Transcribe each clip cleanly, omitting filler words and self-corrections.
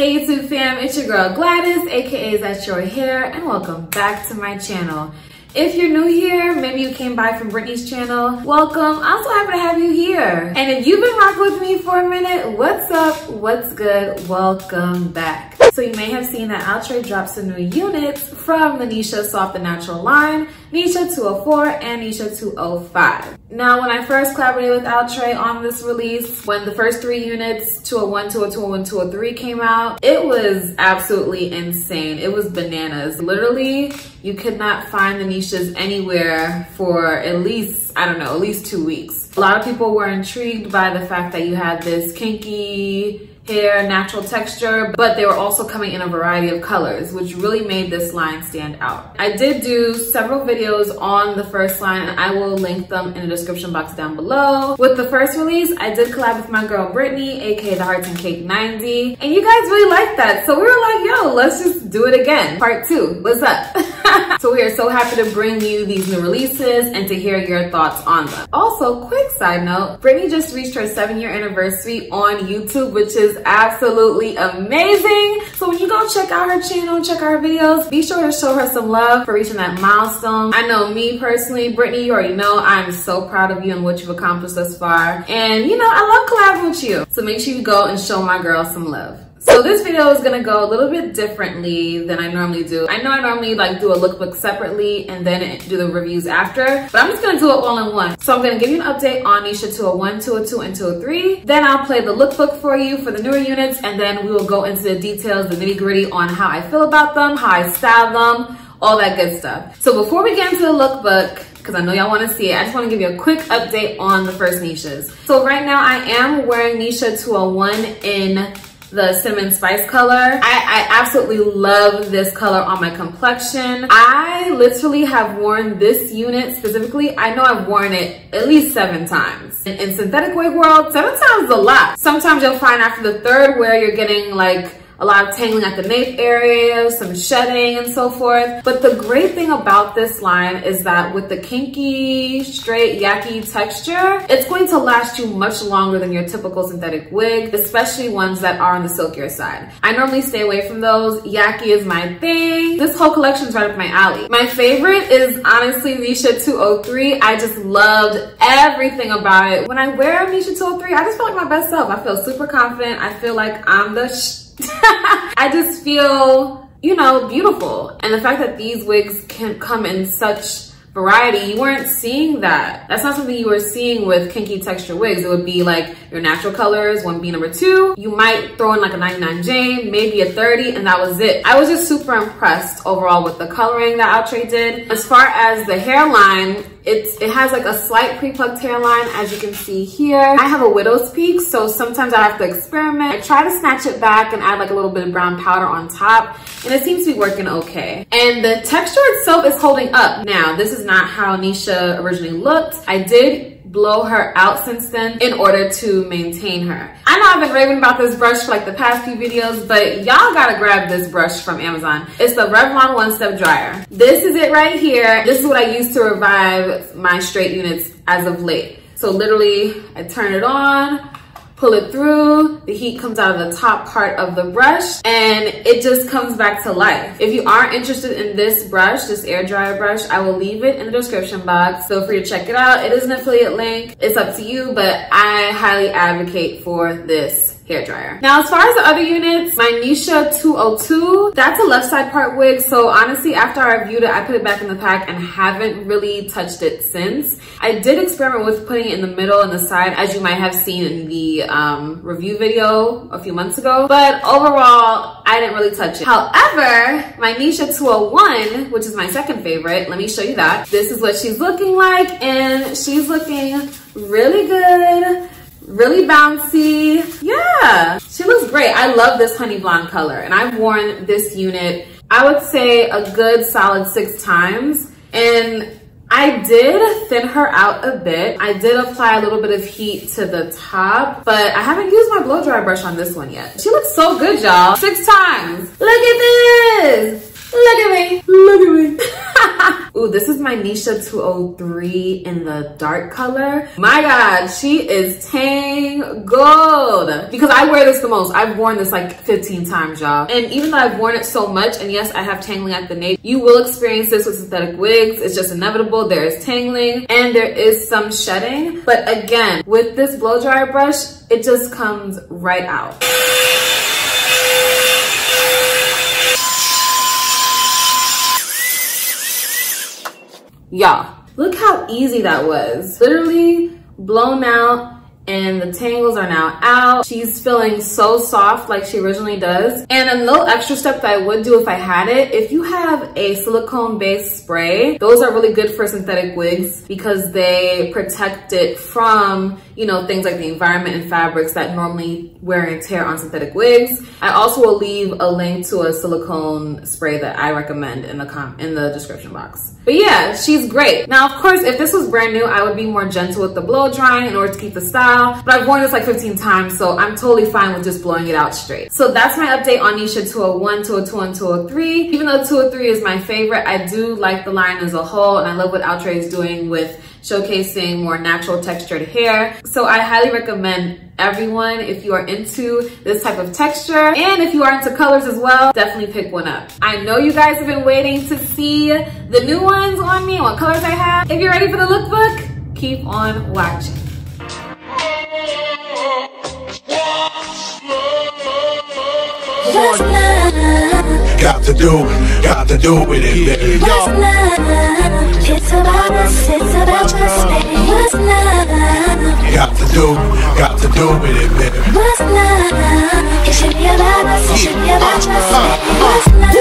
Hey YouTube fam, it's your girl Gladys, aka That's Your Hair, and welcome back to my channel. If you're new here, maybe you came by from Brittany's channel, welcome. I'm so happy to have you here. And if you've been rocking with me for a minute, what's up, what's good, welcome back. So you may have seen that Outre dropped some new units from the Neesha Soft and Natural line, Neesha 204 and Neesha 205. Now, when I first collaborated with Outre on this release, when the first three units, 201, 202, and 203 came out, it was absolutely insane. It was bananas. Literally, you could not find the Neeshas anywhere for at least, I don't know, at least 2 weeks. A lot of people were intrigued by the fact that you had this kinky hair, natural texture, but they were also coming in a variety of colors, which really made this line stand out. I did do several videos on the first line, and I will link them in the description box down below. With the first release, I did collab with my girl Brittany, aka TheHeartsandCake90, and you guys really liked that, so we were like, yo, let's just do it again. Part two, what's up? So we are so happy to bring you these new releases and to hear your thoughts on them. Also, quick side note, Brittany just reached her 7-year anniversary on YouTube, which is absolutely amazing. So when you go check out her channel, check out her videos, be sure to show her some love for reaching that milestone. I know me personally, Brittany, you already know I'm so proud of you and what you've accomplished thus far. And you know, I love collabing with you. So make sure you go and show my girl some love. So this video is gonna go a little bit differently than I normally do. I know I normally like do a lookbook separately and then do the reviews after, but I'm just gonna do it all in one. So I'm gonna give you an update on Neesha 201, 202, and 203. Then I'll play the lookbook for you for the newer units, and then we will go into the details, the nitty gritty on how I feel about them, how I style them, all that good stuff. So before we get into the lookbook, because I know y'all want to see it, I just want to give you a quick update on the first Neeshas. So right now I am wearing Neesha 201 in the cinnamon spice color. I absolutely love this color on my complexion. I literally have worn this unit specifically. I know I've worn it at least 7 times. In synthetic wig world, 7 times is a lot. Sometimes you'll find after the third wear, you're getting like a lot of tangling at the nape area, some shedding and so forth. But the great thing about this line is that with the kinky, straight, yucky texture, it's going to last you much longer than your typical synthetic wig, especially ones that are on the silkier side. I normally stay away from those. Yucky is my thing. This whole collection is right up my alley. My favorite is honestly Neesha 203. I just loved everything about it. When I wear Neesha 203, I just feel like my best self. I feel super confident. I feel like I'm the I just feel, you know, beautiful. And the fact that these wigs can come in such variety, you weren't seeing that. That's not something you were seeing with kinky texture wigs. It would be like your natural colors, 1B, number 2. You might throw in like a 99 Jane, maybe a 30, and that was it. I was just super impressed overall with the coloring that Outre did. As far as the hairline, it has like a slight pre-plucked hairline, as you can see here. I have a widow's peak, so sometimes I have to experiment. I try to snatch it back and add like a little bit of brown powder on top, and it seems to be working okay. And the texture itself is holding up. Now, this is not how Neesha originally looked. I did blow her out since then in order to maintain her. I know I've been raving about this brush for like the past few videos, but y'all gotta grab this brush from Amazon. It's the Revlon One Step Dryer. This is it right here. This is what I use to revive my straight units as of late. So literally, I turn it on, pull it through, the heat comes out of the top part of the brush, and it just comes back to life. If you aren't interested in this brush, this air dryer brush, I will leave it in the description box. Feel free to check it out. It is an affiliate link. It's up to you, but I highly advocate for this hair dryer. Now, as far as the other units, my Neesha 202, that's a left side part wig. So honestly, after I reviewed it, I put it back in the pack and haven't really touched it since. I did experiment with putting it in the middle and the side, as you might have seen in the review video a few months ago, but overall, I didn't really touch it. However, my Neesha 201, which is my second favorite, let me show you that. This is what she's looking like, and she's looking really good. Really bouncy. Yeah, she looks great. I love this honey blonde color, and I've worn this unit, I would say, a good solid 6 times, and I did thin her out a bit. I did apply a little bit of heat to the top, but I haven't used my blow dry brush on this one yet. She looks so good, y'all. 6 times. Look at this. Look at me. Look at me. Ooh, this is my Neesha 203 in the dark color. My God, she is tangled. Because I wear this the most. I've worn this like 15 times, y'all. And even though I've worn it so much, and yes, I have tangling at the nape, you will experience this with synthetic wigs. It's just inevitable. There is tangling and there is some shedding. But again, with this blow dryer brush, it just comes right out. Y'all, look how easy that was. Literally blown out and the tangles are now out. She's feeling so soft like she originally does. And a little extra step that I would do if I had it, if you have a silicone based spray, those are really good for synthetic wigs because they protect it from, you know, things like the environment and fabrics that normally wear and tear on synthetic wigs. I also will leave a link to a silicone spray that I recommend in the description box. But yeah, she's great. Now, of course, if this was brand new, I would be more gentle with the blow drying in order to keep the style, but I've worn this like 15 times, so I'm totally fine with just blowing it out straight. So that's my update on Neesha 201, 202, and 203. Even though 203 is my favorite, I do like the line as a whole, and I love what Outre is doing with showcasing more natural textured hair. So I highly recommend everyone, if you are into this type of texture and if you are into colors as well, definitely pick one up. I know you guys have been waiting to see the new ones on me and what colors I have. If you're ready for the lookbook, keep on watching. Got to do with it, baby. What's love? It's about us, it's about us, baby. What's love? Got to do with it, baby. What's love? It should be about us, it should be about us, baby. What's love?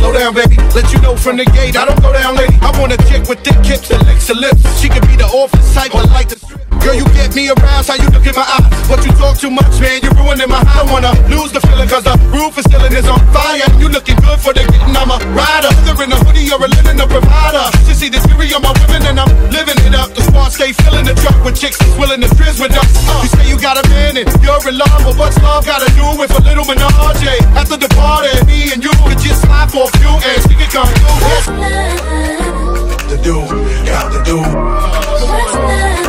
Slow down, baby, let you know from the gate. I don't go down, lady. I want a chick with thick hips and licks her lips. She could be the office type, but like the strip. Girl, you get me aroused, how you look in my eyes. But you talk too much, man, you're ruining my high. I wanna lose the feeling, cause the roof is still in is on fire. You looking good for the getting, I'm a rider. Either in a hoodie or a linen, a provider. You see the theory of my women and I'm living it up. The squad stay filling the truck with chicks that's willing to trizz with us. You say you got a man and you're in love, but what's love gotta do with a little menage? After the party, me and you could just slide for a few and she could come through. What's love? Got to do. What's love?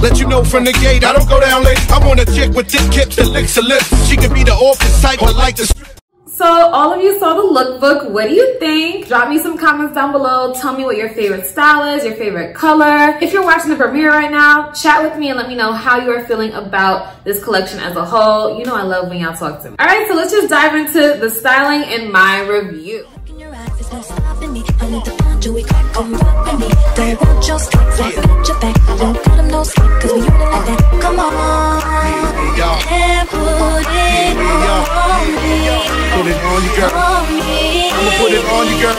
Let you know from the gate, I don't go down late. I want a chick with thick hips that licks her lips. She could be the office type or like the strip. So all of you saw the lookbook. What do you think? Drop me some comments down below. Tell me what your favorite style is, your favorite color. If you're watching the premiere right now, chat with me and let me know how you are feeling about this collection as a whole. You know I love when y'all talk to me. All right, so let's just dive into the styling and my review. Put it on you, girl.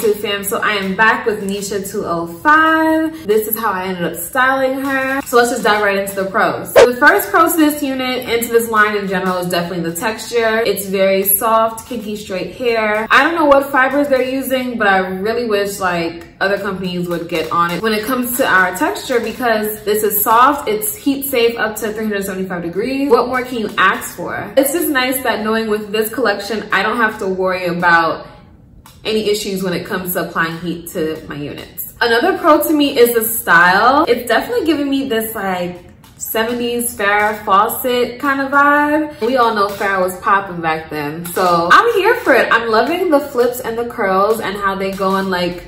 YouTube fam, so I am back with Neesha 205. This is how I ended up styling her. So let's just dive right into the pros. So the first pro to this unit and to this line in general is definitely the texture. It's very soft, kinky straight hair. I don't know what fibers they're using, but I really wish like other companies would get on it when it comes to our texture because this is soft, it's heat safe up to 375 degrees. What more can you ask for? It's just nice that knowing with this collection, I don't have to worry about any issues when it comes to applying heat to my units. Another pro to me is the style. It's definitely giving me this like 70s Farrah Faucet kind of vibe. We all know Farrah was popping back then, so I'm here for it. I'm loving the flips and the curls and how they go in like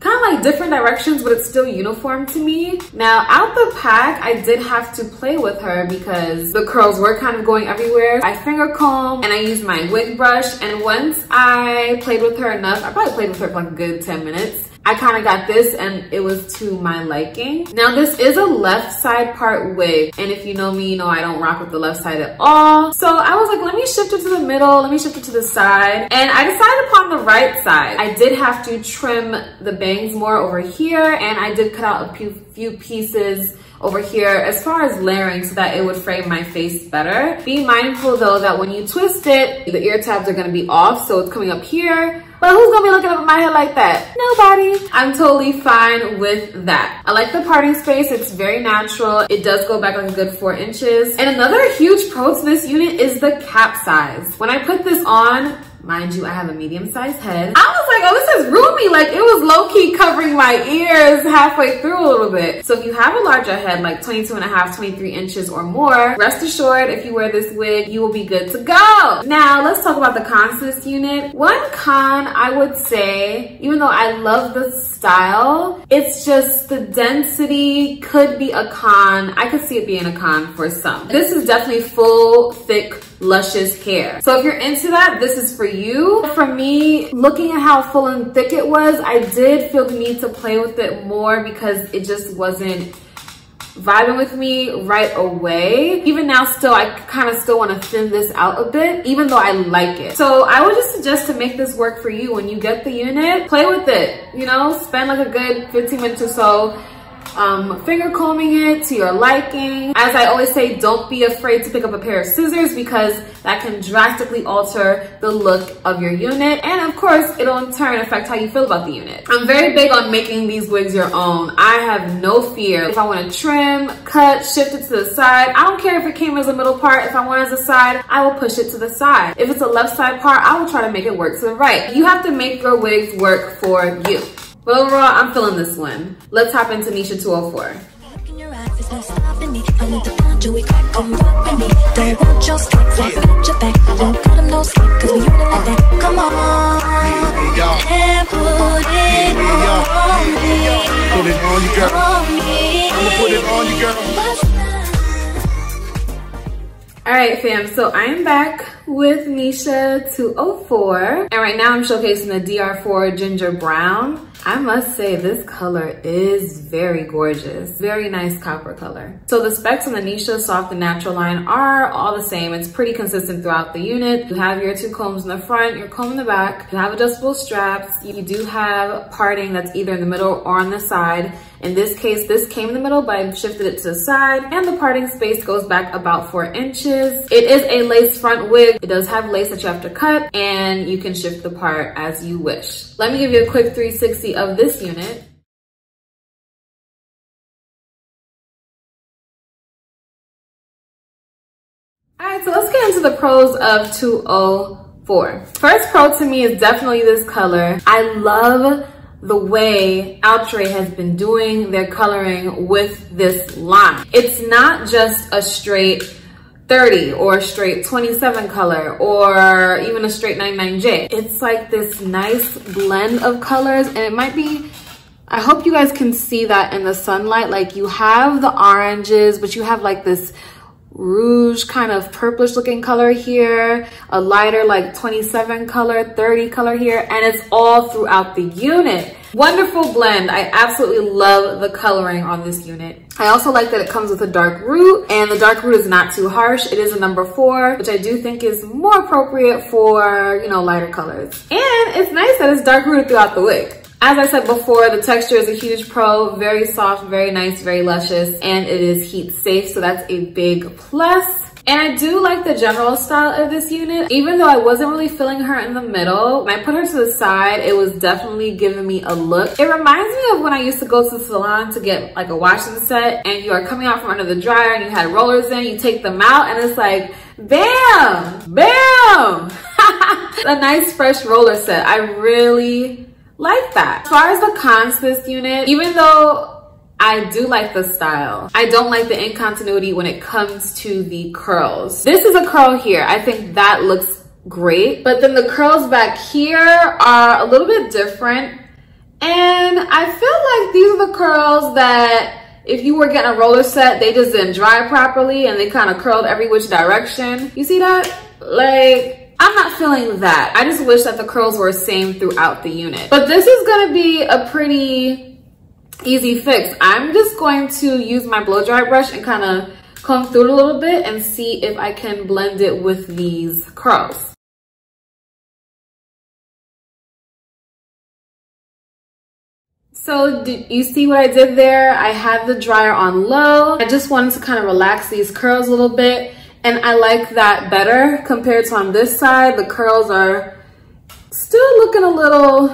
kind of like different directions, but it's still uniform to me. Now, out the pack, I did have to play with her because the curls were kind of going everywhere. I finger combed and I used my wig brush, and once I played with her enough, I probably played with her for like a good 10 minutes. I kind of got this and it was to my liking. Now this is a left side part wig, and if you know me, you know I don't rock with the left side at all. So I was like, let me shift it to the middle, let me shift it to the side, and I decided upon the right side. I did have to trim the bangs more over here, and I did cut out a few pieces over here as far as layering so that it would frame my face better. Be mindful though that when you twist it, the ear tabs are gonna be off, so it's coming up here. But who's gonna be looking up at my head like that? Nobody. I'm totally fine with that. I like the parting space. It's very natural. It does go back like a good 4 inches. And another huge pro to this unit is the cap size. When I put this on, mind you, I have a medium-sized head, I was like, oh, this is roomy. Like, it was low-key covering my ears halfway through a little bit. So if you have a larger head, like 22.5, 23 inches or more, rest assured, if you wear this wig, you will be good to go. Now, let's talk about the cons to this unit. One con, I would say, even though I love the style, it's just the density could be a con. I could see it being a con for some. This is definitely full, thick, luscious hair. So if you're into that, this is for you. For me, looking at how full and thick it was, I did feel the need to play with it more because it just wasn't vibing with me right away. Even now still, I kind of still want to thin this out a bit, even though I like it. So I would just suggest to make this work for you. When you get the unit, play with it, you know, spend like a good 15 minutes or so finger combing it to your liking. As I always say, don't be afraid to pick up a pair of scissors because that can drastically alter the look of your unit, and of course it'll in turn affect how you feel about the unit. I'm very big on making these wigs your own. I have no fear. If I want to trim, cut, shift it to the side, I don't care if it came as a middle part. If I want it as a side, I will push it to the side. If it's a left side part, I will try to make it work to the right. You have to make your wigs work for you. But overall, I'm feeling this one. Let's hop into Neesha 204. Alright fam, so I'm back with Neesha 204, and right now I'm showcasing the DR4 Ginger Brown. I must say this color is very gorgeous. Very nice copper color. So the specs on the Neesha Soft and Natural line are all the same. It's pretty consistent throughout the unit. You have your two combs in the front, your comb in the back. You have adjustable straps. You do have parting that's either in the middle or on the side. In this case, this came in the middle, but I shifted it to the side, and the parting space goes back about 4 inches. It is a lace front wig. It does have lace that you have to cut, and you can shift the part as you wish. Let me give you a quick 360 of this unit. All right, so let's get into the pros of 204. First pro to me is definitely this color. I love the way Outre has been doing their coloring with this line. It's not just a straight 30 or a straight 27 color or even a straight 99J. It's like this nice blend of colors, and it might be, I hope you guys can see that in the sunlight, like you have the oranges, but you have like this rouge kind of purplish looking color here, a lighter like 27 color, 30 color here, and it's all throughout the unit. Wonderful blend. I absolutely love the coloring on this unit. I also like that it comes with a dark root, and the dark root is not too harsh. It is a number 4, which I do think is more appropriate for, you know, lighter colors. And it's nice that it's dark rooted throughout the wig. As I said before, the texture is a huge pro. Very soft, very nice, very luscious, and it is heat safe, so that's a big plus. And I do like the general style of this unit. Even though I wasn't really feeling her in the middle, when I put her to the side, it was definitely giving me a look. It reminds me of when I used to go to the salon to get like a wash and set, and you are coming out from under the dryer and you had rollers in, you take them out, and it's like, bam, bam. A nice fresh roller set. I really like that. As far as the cons to this unit, even though I do like the style. I don't like the incontinuity when it comes to the curls. This is a curl here. I think that looks great. But then the curls back here are a little bit different. And I feel like these are the curls that if you were getting a roller set, they just didn't dry properly and they kind of curled every which direction. You see that? Like, I'm not feeling that. I just wish that the curls were the same throughout the unit. But this is gonna be a pretty easy fix. I'm just going to use my blow dry brush and kind of comb through it a little bit and see if I can blend it with these curls. So did you see what I did there? I had the dryer on low. I just wanted to kind of relax these curls a little bit. And I like that better compared to on this side. The curls are still looking a little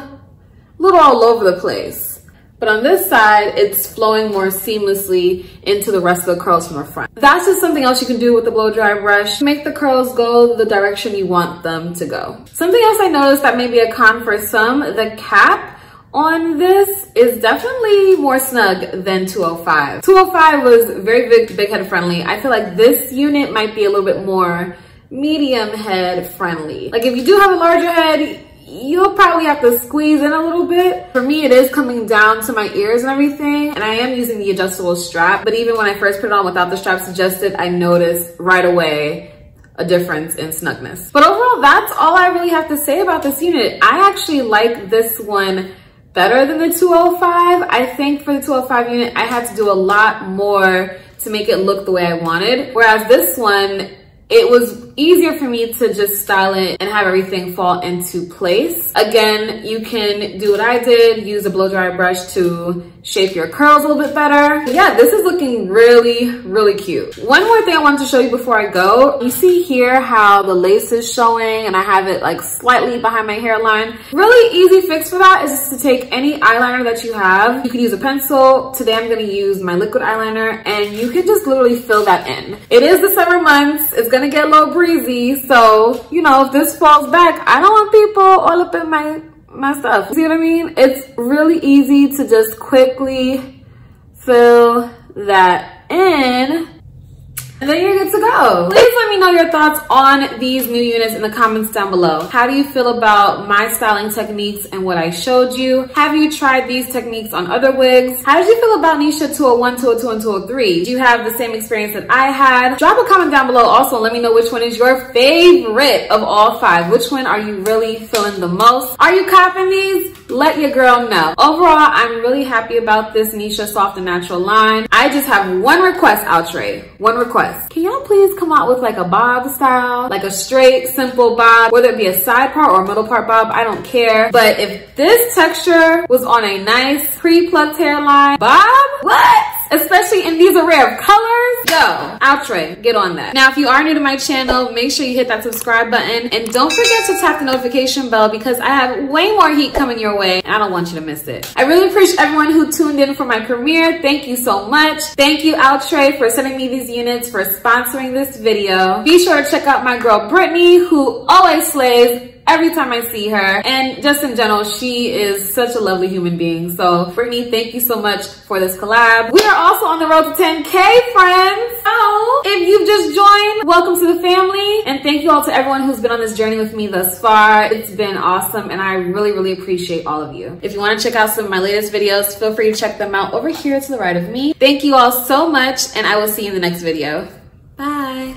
all over the place. But on this side, it's flowing more seamlessly into the rest of the curls from the front. That's just something else you can do with the blow dry brush. Make the curls go the direction you want them to go. Something else I noticed that may be a con for some, the cap on this is definitely more snug than 205. 205 was very big head friendly. I feel like this unit might be a little bit more medium head friendly. Like if you do have a larger head, you'll probably have to squeeze in a little bit. For me, it is coming down to my ears and everything, and I am using the adjustable strap, but even when I first put it on without the strap adjusted, I noticed right away a difference in snugness. But overall, that's all I really have to say about this unit. I actually like this one better than the 205. I think for the 205 unit, I had to do a lot more to make it look the way I wanted. Whereas this one, it was easier for me to just style it and have everything fall into place. Again, you can do what I did, use a blow dry brush to shape your curls a little bit better. Yeah, this is looking really, really cute. One more thing I wanted to show you before I go. You see here how the lace is showing and I have it like slightly behind my hairline. Really easy fix for that is just to take any eyeliner that you have. You can use a pencil. Today I'm gonna use my liquid eyeliner and you can just literally fill that in. It is the summer months. It's gonna get a little breezy. So, you know, if this falls back, I don't want people all up in my stuff. See what I mean? It's really easy to just quickly fill that in and then you're good to go. Please let me know your thoughts on these new units in the comments down below. How do you feel about my styling techniques and what I showed you? Have you tried these techniques on other wigs? How did you feel about Neesha 201, 202, and 203? Do you have the same experience that I had? Drop a comment down below also and let me know which one is your favorite of all five. Which one are you really feeling the most? Are you copping these? Let your girl know. Overall, I'm really happy about this Neesha Soft and Natural line. I just have one request, Outre. One request. Can y'all please come out with like a bob style, like a straight simple bob, whether it be a side part or a middle part bob, I don't care. But if this texture was on a nice pre-plucked hairline bob, what? Especially in these array of colors, go. Outre, get on that. Now, if you are new to my channel, make sure you hit that subscribe button and don't forget to tap the notification bell because I have way more heat coming your way and I don't want you to miss it. I really appreciate everyone who tuned in for my premiere. Thank you so much. Thank you, Outre, for sending me these units, for sponsoring this video. Be sure to check out my girl, Brittany, who always slays every time I see her. And just in general, she is such a lovely human being. So Brittany, thank you so much for this collab. We are also on the road to 10K, friends. So if you've just joined, welcome to the family. And thank you all to everyone who's been on this journey with me thus far. It's been awesome. And I really, really appreciate all of you. If you want to check out some of my latest videos, feel free to check them out over here to the right of me. Thank you all so much. And I will see you in the next video. Bye.